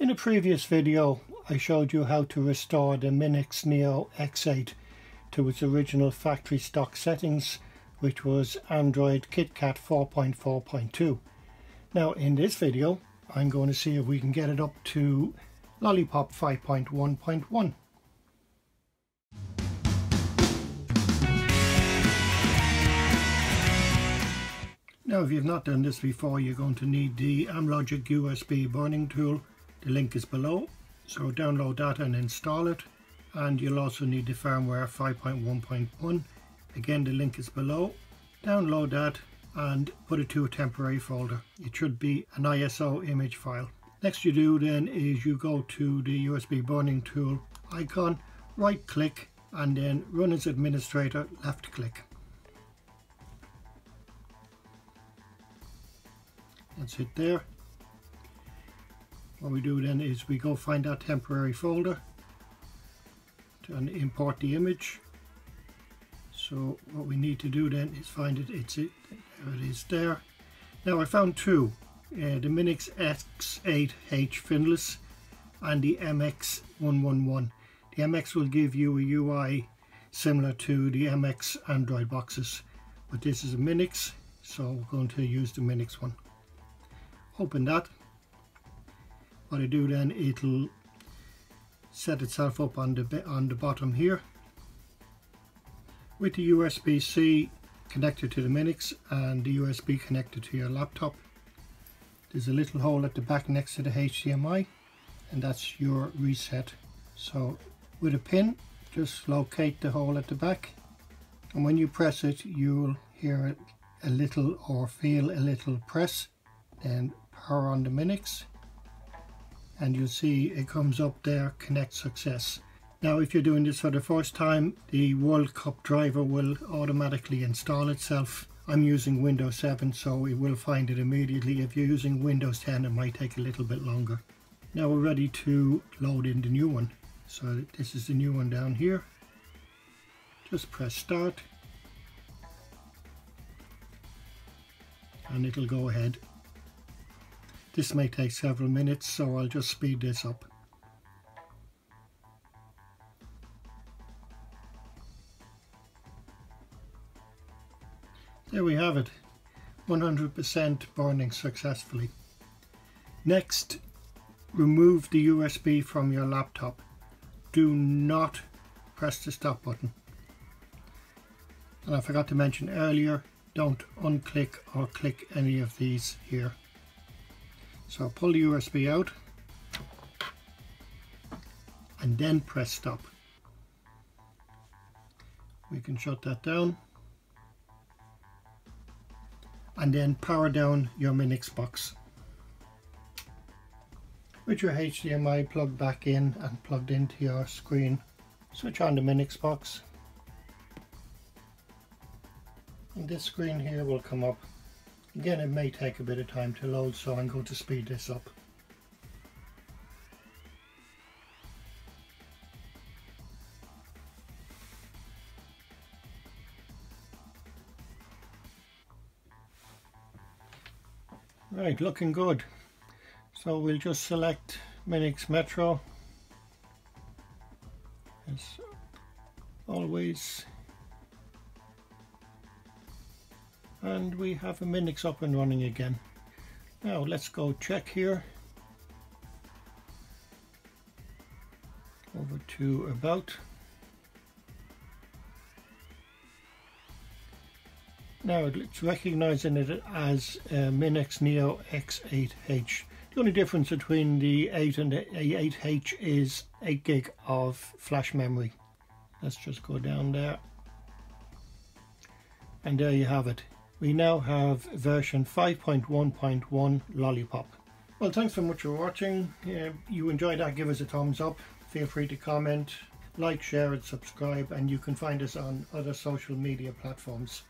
In a previous video, I showed you how to restore the Minix Neo X8 to its original factory stock settings, which was Android KitKat 4.4.2. Now in this video, I'm going to see if we can get it up to Lollipop 5.1.1. Now if you've not done this before, you're going to need the Amlogic USB burning tool. The link is below, so download that and install it. And you'll also need the firmware 5.1.1. Again, the link is below. Download that and put it to a temporary folder. It should be an ISO image file. Next you do then is you go to the USB burning tool icon, right click, and then run as administrator, left click. That's it there. What we do then is we go find that temporary folder and import the image. So what we need to do then is find it. There it is there. Now I found two, the Minix X8H finless and the MX111. The MX will give you a UI similar to the MX Android boxes, but this is a Minix, so we're going to use the Minix one. Open that. What I do then, it'll set itself up on the bottom here with the USB-C connected to the Minix and the USB connected to your laptop. There's a little hole at the back next to the HDMI, and that's your reset. So with a pin, just locate the hole at the back, and when you press it, you'll hear a little or feel a little press. Then power on the Minix, and you'll see it comes up there, connect success. Now if you're doing this for the first time, the World Cup driver will automatically install itself. I'm using Windows 7, so it will find it immediately. If you're using Windows 10, it might take a little bit longer. Now we're ready to load in the new one. So this is the new one down here. Just press start and it'll go ahead. This may take several minutes, so I'll just speed this up. There we have it, 100% burning successfully. Next, remove the USB from your laptop. Do not press the stop button. And I forgot to mention earlier, don't unclick or click any of these here. So pull the USB out and then press stop. We can shut that down and then power down your Minix box. With your HDMI plugged back in and plugged into your screen, switch on the Minix box. And this screen here will come up. Again, it may take a bit of time to load, so I'm going to speed this up. Right, looking good. So we'll just select Minix Metro, as always. And we have a Minix up and running again. Now let's go check here. Over to about. Now it's recognizing it as Minix Neo X8H. The only difference between the 8 and the 8H is 8 gig of flash memory. Let's just go down there. And there you have it. We now have version 5.1.1 Lollipop. Well, thanks so much for watching. If you enjoyed that, give us a thumbs up. Feel free to comment, like, share and subscribe, and you can find us on other social media platforms.